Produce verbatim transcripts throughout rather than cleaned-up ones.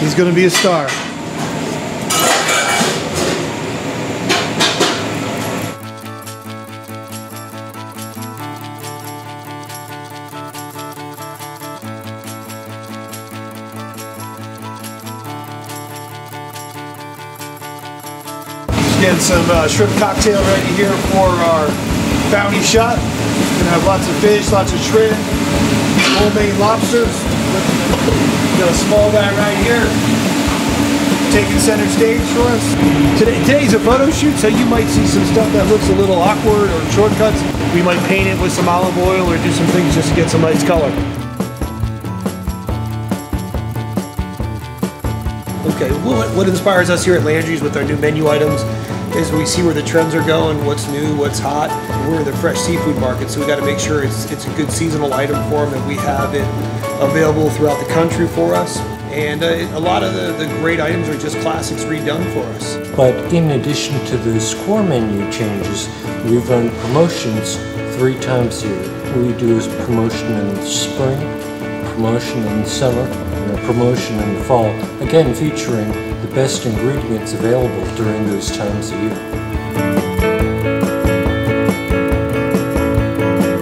He's going to be a star. Getting some uh, shrimp cocktail ready here for our bounty shot. We're gonna have lots of fish, lots of shrimp, homemade lobsters. We've got a small guy right here taking center stage for us. Today, today's a photo shoot, so you might see some stuff that looks a little awkward or shortcuts. We might paint it with some olive oil or do some things just to get some nice color. Okay, what, what inspires us here at Landry's with our new menu items is we see where the trends are going, what's new, what's hot. We're the fresh seafood market, so we got to make sure it's, it's a good seasonal item for them, that we have it available throughout the country for us. And uh, a lot of the, the great items are just classics redone for us. But in addition to those core menu changes, we've run promotions three times a year. What we do is promotion in the spring, promotion in the summer, and a promotion in the fall, again featuring the best ingredients available during those times of year.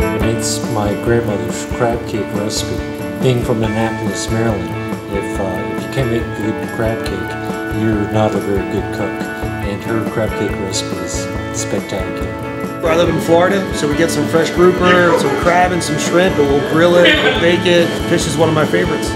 And it's my grandmother's crab cake recipe. Being from Annapolis, Maryland, if, uh, if you can't make good crab cake, you're not a very good cook, and her crab cake recipe is spectacular. I live in Florida, so we get some fresh grouper, some crab and some shrimp, and we'll grill it, we'll bake it. Fish is one of my favorites.